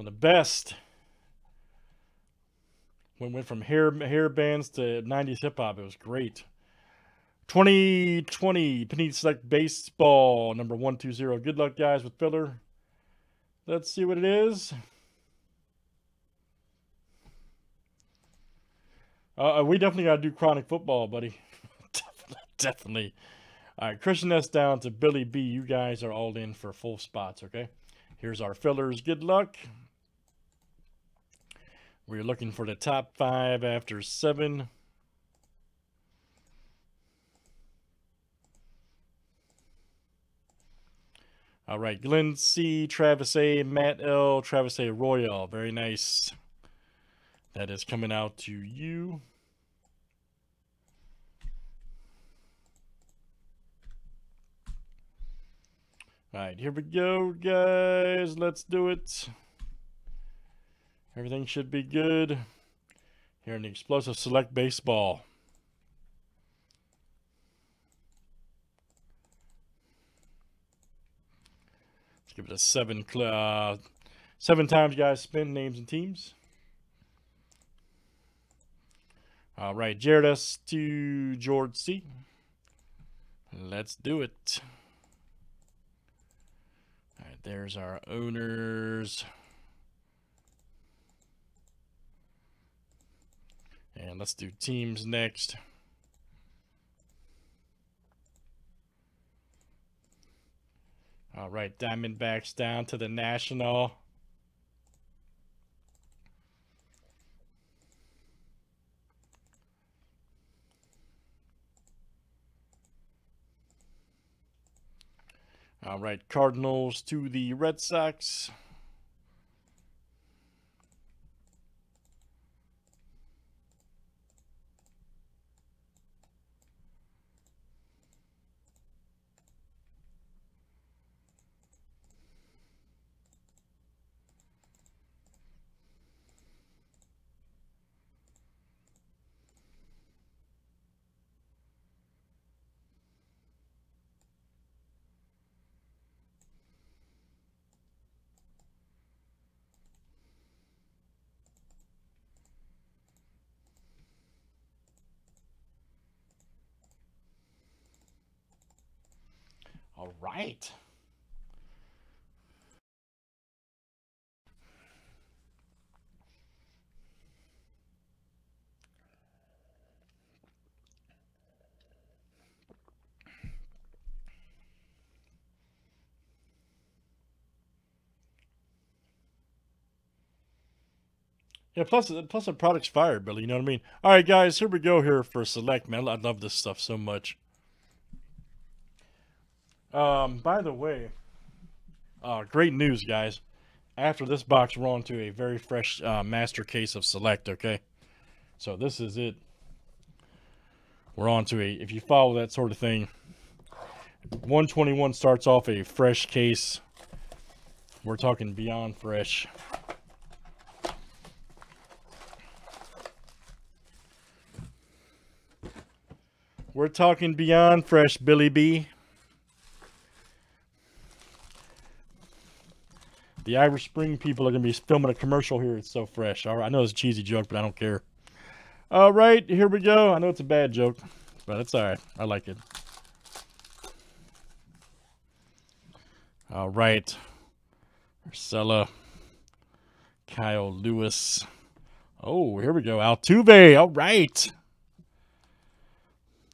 one of the best. Went from hair bands to 90s hip hop. It was great. 2020 Panini Select Baseball number 120. Good luck, guys, with filler. Let's see what it is. We definitely gotta do chronic football, buddy. definitely. All right, Christian S down to Billy B. You guys are all in for full spots, okay? Here's our fillers. Good luck. We're looking for the top 5 after 7. All right, Glenn C, Travis A, Matt L, Travis A Royal. Very nice. That is coming out to you. All right, here we go, guys. Let's do it. Everything should be good here in the Explosive Select Baseball. Let's give it a 7 times, guys. Spin names and teams. All right, Jared S to George C. Let's do it. All right, there's our owners. And let's do teams next. All right, Diamondbacks down to the National. All right, Cardinals to the Red Sox. All right. Yeah, plus the product's fire, Billy, you know what I mean? All right, guys, here we go here for Select, man. I love this stuff so much. By the way, great news, guys. After this box, we're on to a very fresh master case of Select, okay? So this is it. We're on to a, if you follow that sort of thing, 121 starts off a fresh case. We're talking beyond fresh. We're talking beyond fresh, Billy B. The Irish Spring people are going to be filming a commercial here. It's so fresh. All right, I know it's a cheesy joke, but I don't care. All right, here we go. I know it's a bad joke, but it's all right. I like it. All right. Marcella. Kyle Lewis. Oh, here we go. Altuve. All right.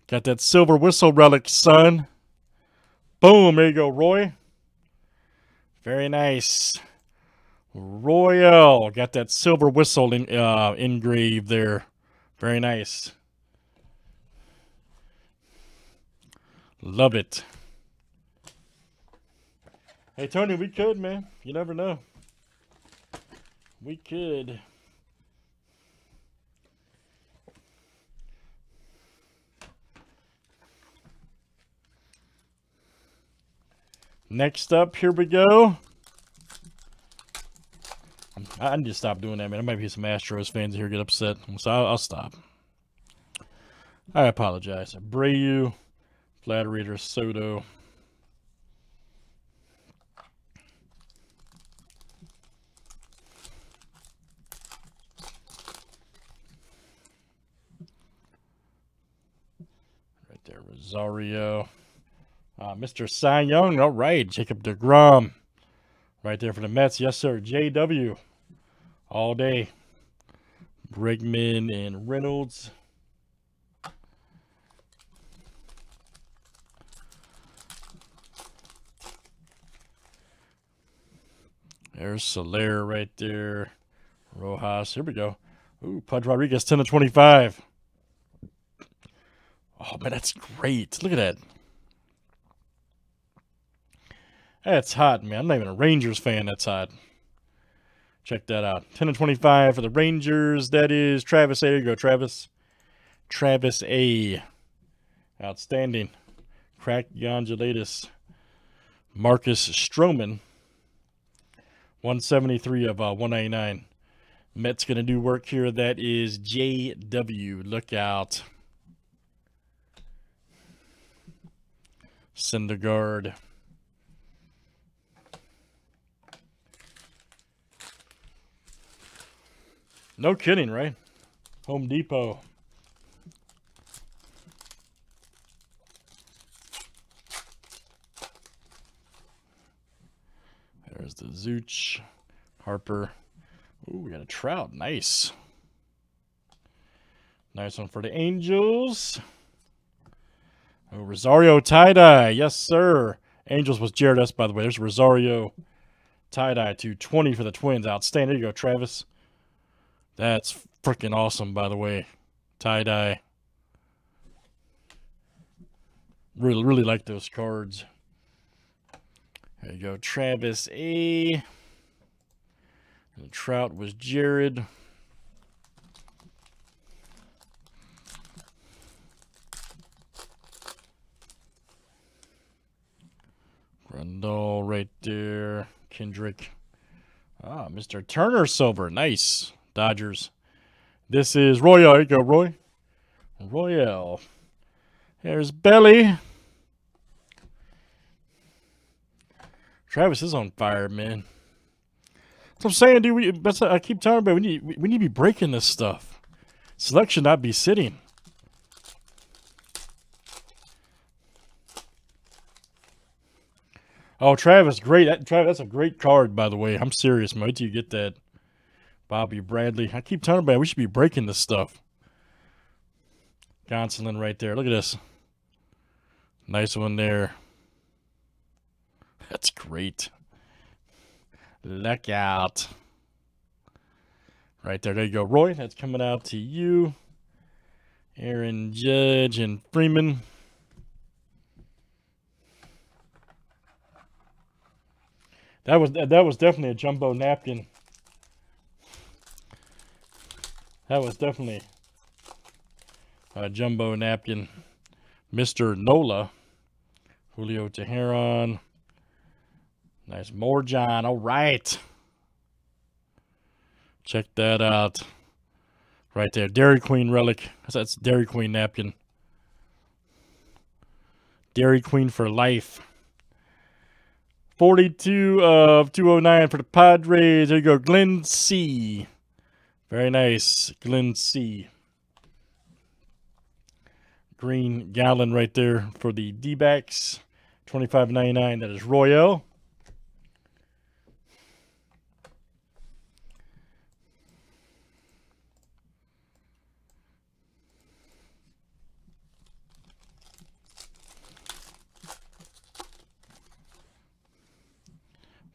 Got that silver whistle relic, son. Boom. There you go, Roy. Very nice. Royal. Got that silver whistle engraved there. Very nice. Love it. Hey, Tony, we could, man. You never know. We could. Next up, here we go. I need to stop doing that, man. There might be some Astros fans here get upset, so I'll stop. I apologize. Abreu, Flatterer, Soto. Rosario. Mr. Cy Young, all right. Jacob DeGrom, right there for the Mets. Yes, sir. JW, all day. Bregman and Reynolds. There's Soler right there. Rojas. Here we go. Ooh, Pudge Rodriguez, 10/25. Oh, man, that's great. Look at that. That's hot, man. I'm not even a Rangers fan. That's hot. Check that out. 10/25 for the Rangers. That is Travis A. There you go, Travis. Travis A. Outstanding. Crack Yongilatis. Marcus Stroman. 173 of 199. Mets going to do work here. That is JW. Look out. Syndergaard. No kidding, right? Home Depot. There's the Zuch, Harper. Ooh, we got a Trout. Nice. Nice one for the Angels. Oh, Rosario tie-dye. Yes, sir. Angels was Jared S., by the way. There's Rosario tie-dye, 220 for the Twins. Outstanding. There you go, Travis. That's freaking awesome, by the way. Tie-dye. Really, really like those cards. There you go, Travis A. And Trout was Jared. Grundle right there. Kendrick. Ah, Mr. Turner silver. Nice. Dodgers. This is Royale. There you go, Roy. Royale. There's Belly. Travis is on fire, man. That's what I'm saying, dude. I keep telling everybody, we need to be breaking this stuff. Select should not be sitting. Oh, Travis, great. Travis, that's a great card, by the way. I'm serious, man. Wait till you get that. Bobby Bradley. I keep telling everybody, we should be breaking this stuff. Gonsolin right there. Look at this. Nice one there. That's great. Look out. Right there. There you go, Roy. That's coming out to you. Aaron Judge and Freeman. That was definitely a jumbo napkin. That was definitely a jumbo napkin. Mr. Nola. Julio Teheran. Nice. More John. All right. Check that out. Right there. Dairy Queen relic. That's Dairy Queen napkin. Dairy Queen for life. 42 of 209 for the Padres. There you go. Glenn C. Very nice. Glenn C. Green Gallon right there for the D-backs. 25.99. That is Royale.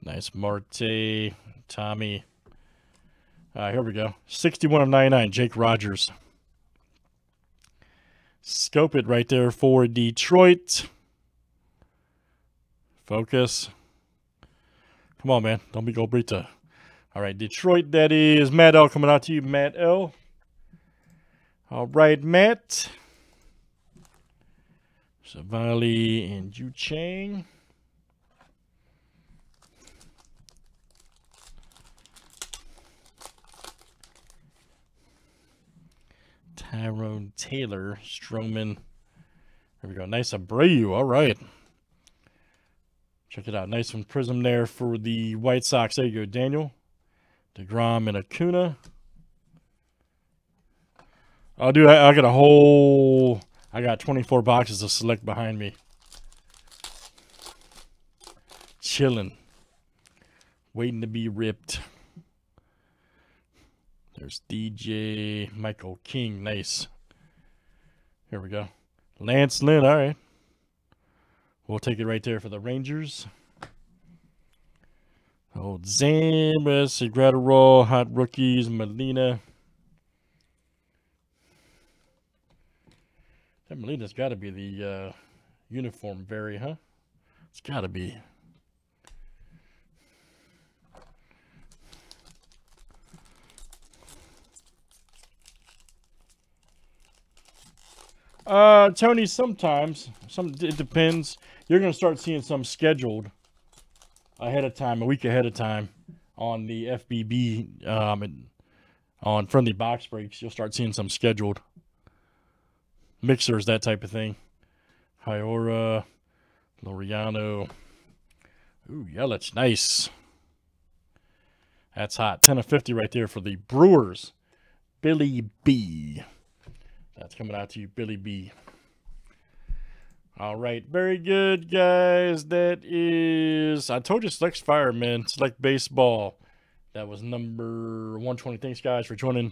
Nice. Marte, Tommy. Here we go. 61 of 99, Jake Rogers. Scope it right there for Detroit. Focus. Come on, man. Don't be Golbrita. All right, Detroit, that is Matt L. coming out to you, Matt L. All right, Matt. Savali and Yu Chang. Tyrone Taylor, Stroman. There we go. Nice Abreu. All right. Check it out. Nice one. Prism there for the White Sox. There you go, Daniel. DeGrom and Acuna. Oh, dude, I got a whole I got 24 boxes of Select behind me. Chilling. Waiting to be ripped. There's DJ Michael King. Nice. Here we go. Lance Lynn. All right. We'll take it right there for the Rangers. Old Zambas, Segretaro, Hot Rookies, Molina. That Molina's got to be the uniform berry, huh? It's got to be. Tony, it depends. You're going to start seeing some scheduled ahead of time, a week ahead of time on the FBB, and on Friendly Box Breaks. You'll start seeing some scheduled mixers, that type of thing. Hyora, Loriano. Ooh, Yelich, nice. That's hot. 10 of 50 right there for the Brewers. Billy B. That's coming out to you, Billy B. All right, very good, guys. That is, I told you, Select Fireman, Select Baseball. That was number 120. Thanks, guys, for joining.